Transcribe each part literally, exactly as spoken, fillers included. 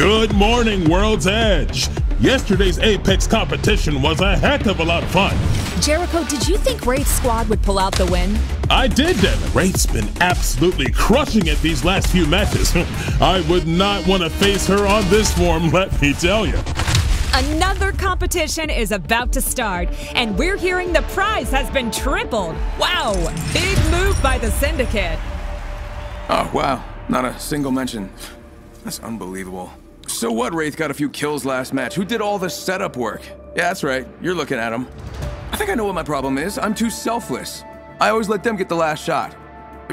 Good morning, World's Edge. Yesterday's Apex competition was a heck of a lot of fun. Jericho, did you think Wraith's squad would pull out the win? I did, Devin. Wraith's been absolutely crushing it these last few matches. I would not want to face her on this form, let me tell you. Another competition is about to start, and we're hearing the prize has been tripled. Wow, big move by the Syndicate. Oh, wow, not a single mention. That's unbelievable. So what, Wraith got a few kills last match. Who did all the setup work? Yeah, that's right, you're looking at him. I think I know what my problem is. I'm too selfless. I always let them get the last shot.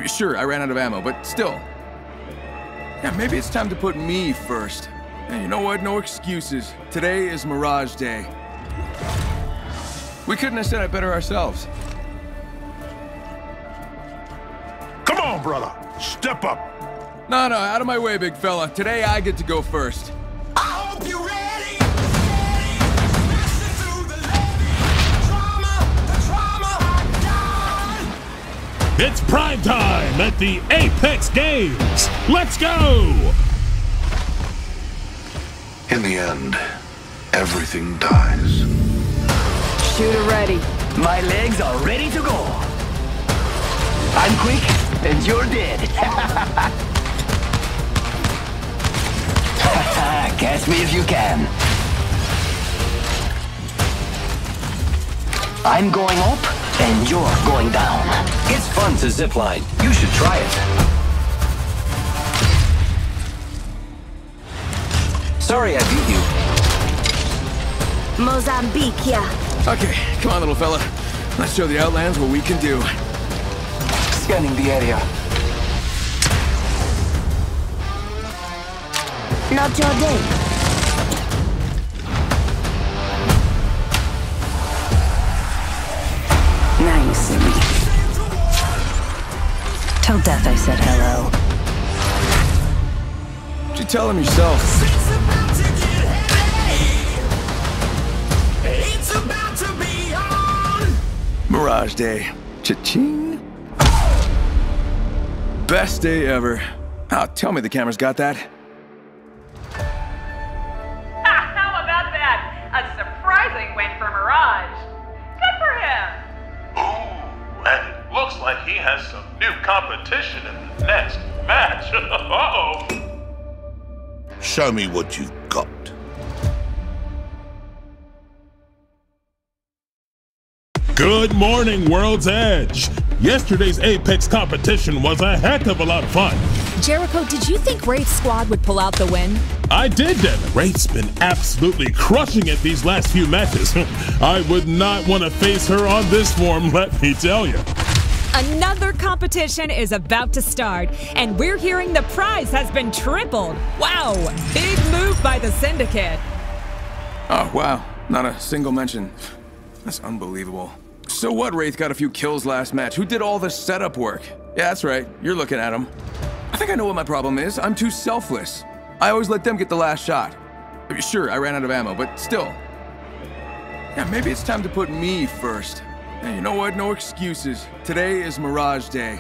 Sure, I ran out of ammo, but still. Yeah, maybe it's time to put me first. And you know what? No excuses. Today is Mirage Day. We couldn't have said it better ourselves. Come on, brother. Step up. No, no, out of my way, big fella. Today I get to go first. I hope you're ready. Ready. The trauma, the trauma I died. It's prime time at the Apex Games. Let's go. In the end, everything dies. Shooter ready. My legs are ready to go. I'm quick, and you're dead. Catch me if you can. I'm going up, and you're going down. It's fun to zipline. You should try it. Sorry I beat you. Mozambique, yeah. Okay, come on, little fella. Let's show the Outlands what we can do. Scanning the area. Not your day. Now you see me. Till death I said hello. You tell him yourself. It's about to get heavy. It's about to be on. Mirage Day. Cha-ching. Best day ever. Oh, tell me the camera's got that. How about that? A surprising win for Mirage. Good for him. Ooh, and it looks like he has some new competition in the next match. Uh-oh. Show me what you've got. Good morning, World's Edge. Yesterday's Apex competition was a heck of a lot of fun. Jericho, did you think Wraith's squad would pull out the win? I did, Devin. Wraith's been absolutely crushing it these last few matches. I would not want to face her on this form, let me tell you. Another competition is about to start, and we're hearing the prize has been tripled. Wow, big move by the Syndicate. Oh, wow, not a single mention. That's unbelievable. So what, Wraith got a few kills last match. Who did all the setup work? Yeah, that's right, you're looking at him. I think I know what my problem is. I'm too selfless. I always let them get the last shot. Sure, I ran out of ammo, but still. Yeah, maybe it's time to put me first. And you know what? No excuses. Today is Mirage Day.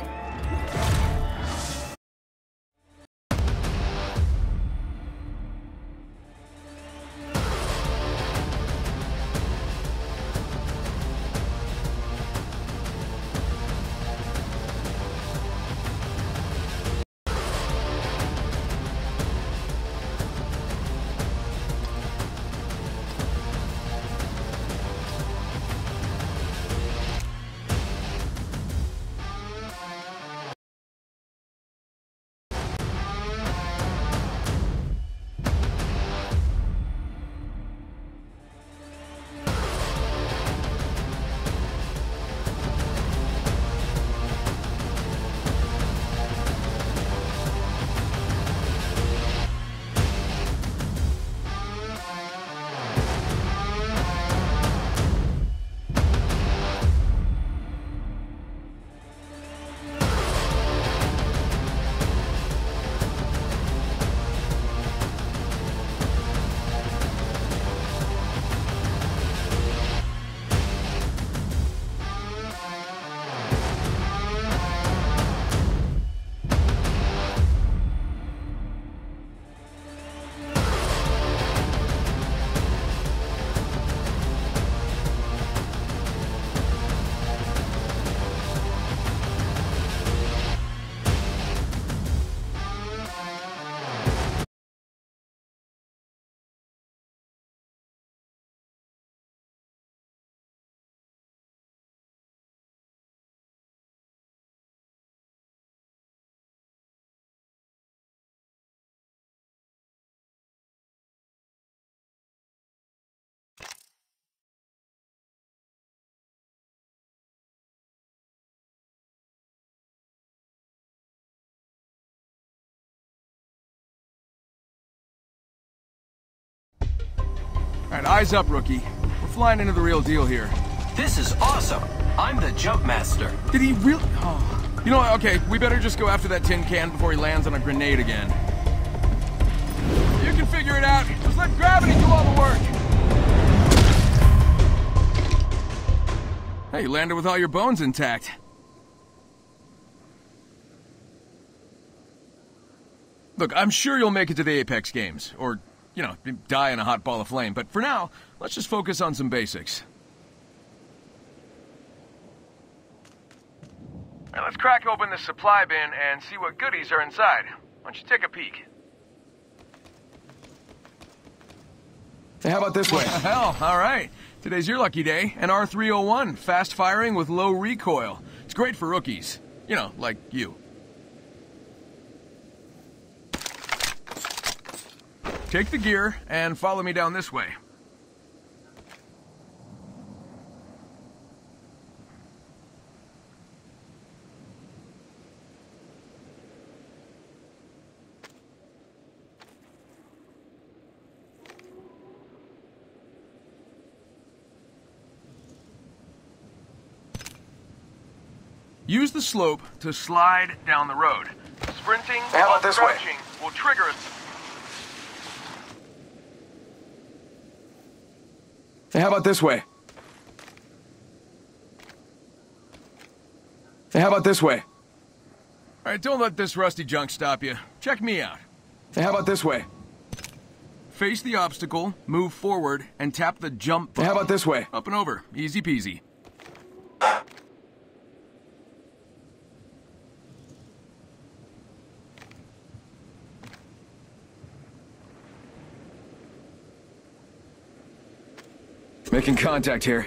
Alright, eyes up, rookie. We're flying into the real deal here. This is awesome! I'm the jump master. Did he really? Oh. You know what? Okay, we better just go after that tin can before he lands on a grenade again. You can figure it out. Just let gravity do all the work. Hey, you landed with all your bones intact. Look, I'm sure you'll make it to the Apex Games, or, you know, die in a hot ball of flame, but for now, let's just focus on some basics. Now let's crack open this supply bin and see what goodies are inside. Why don't you take a peek? Hey, how about this way? Hell, all right. Today's your lucky day. An R three oh one, fast firing with low recoil. It's great for rookies. You know, like you. Take the gear and follow me down this way. Use the slope to slide down the road. Sprinting while crouching will trigger us. Hey, how about this way? Hey, how about this way? All right, don't let this rusty junk stop you. Check me out. Hey, how about this way? Face the obstacle, move forward, and tap the jump button. Hey, how about this way? Up and over. Easy peasy. Making contact here.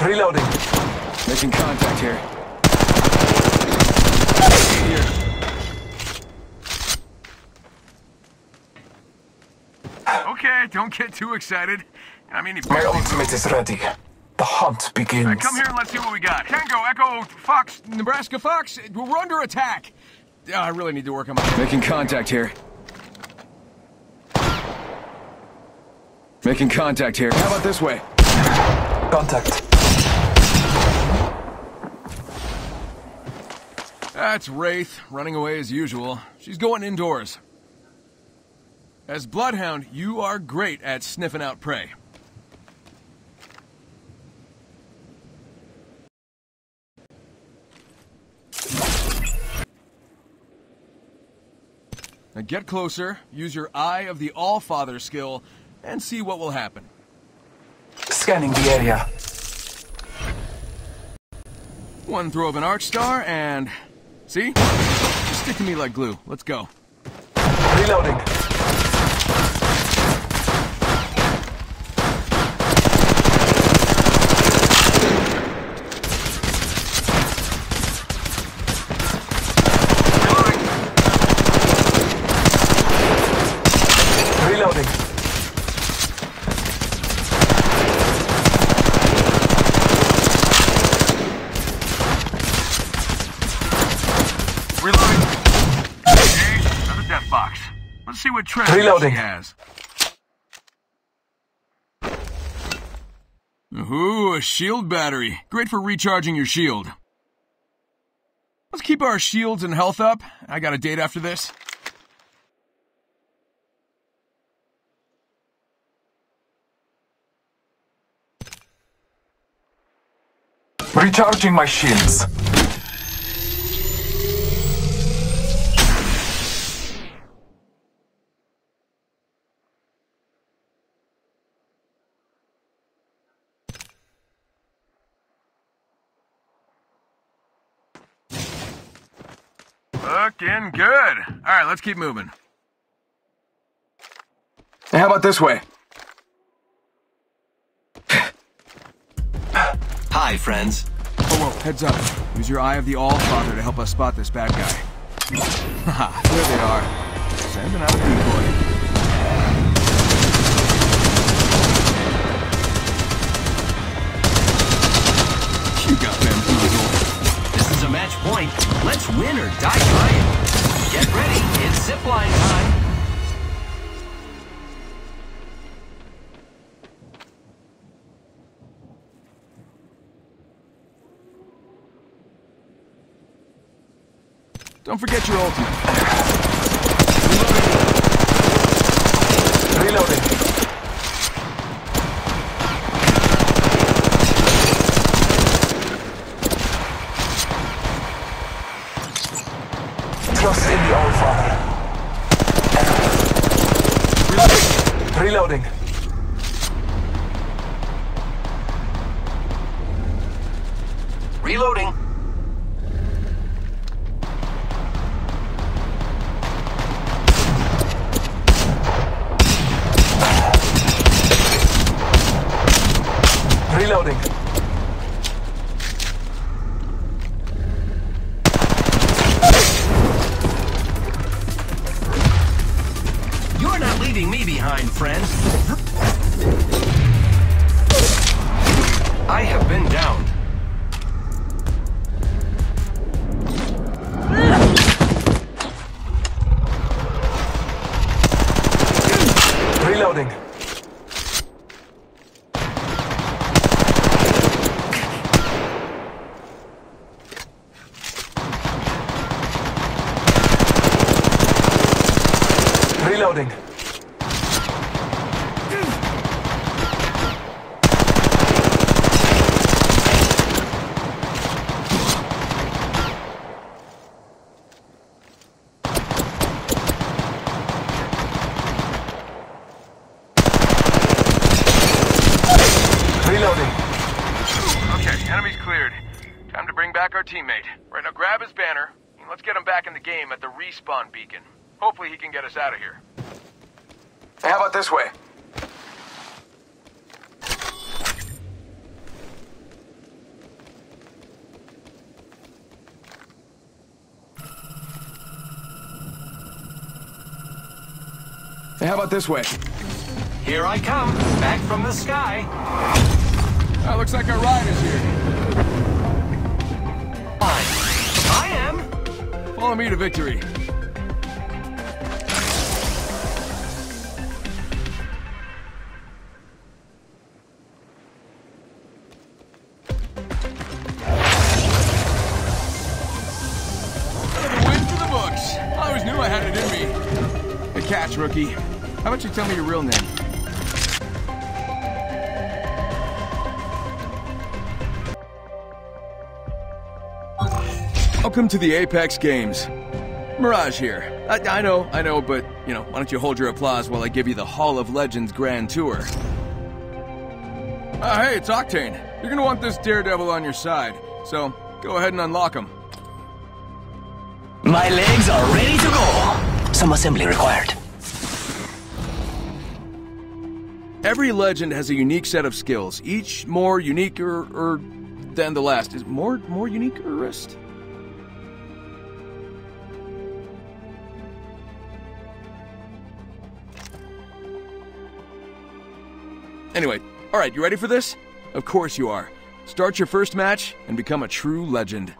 Reloading. Making contact here. Here. Okay, don't get too excited. I mean, he barely... My ultimate is ready. The hunt begins. Right, come here and let's see what we got. Tango, Echo, Fox, Nebraska Fox. We're under attack. Oh, I really need to work on my... Making contact here. Making contact here. How about this way? Contact. That's Wraith, running away as usual. She's going indoors. As Bloodhound, you are great at sniffing out prey. Now get closer, use your Eye of the Allfather skill, and see what will happen. Scanning the area. One throw of an arc star and... See? Just stick to me like glue. Let's go. Reloading. Reloading. Has. Ooh, a shield battery. Great for recharging your shield. Let's keep our shields and health up. I got a date after this. Recharging my shields. Looking good. All right, let's keep moving. Hey, how about this way? Hi, friends. Oh, whoa, heads up. Use your Eye of the Allfather to help us spot this bad guy. Haha, there they are. Sending out a decoy. This is a match point. Let's win or die trying. Get ready, it's zipline time. Don't forget your ultimate. Reloading. Reloading. Trust in the Allfather. Reloading. Reloading. Respawn beacon. Hopefully he can get us out of here. Hey, how about this way? Hey, how about this way? Here I come, back from the sky. That looks like our ride is here. I, I am. Follow me to victory. Rookie, how about you tell me your real name? Welcome to the Apex Games. Mirage here. I, I know, I know, but, you know, why don't you hold your applause while I give you the Hall of Legends Grand Tour. Uh, hey, it's Octane. You're gonna want this daredevil on your side, so go ahead and unlock him. My legs are ready to go. Some assembly required. Every legend has a unique set of skills, each more unique or, or than the last. Is more more unique or rest? Anyway, all right, you ready for this? Of course you are. Start your first match and become a true legend.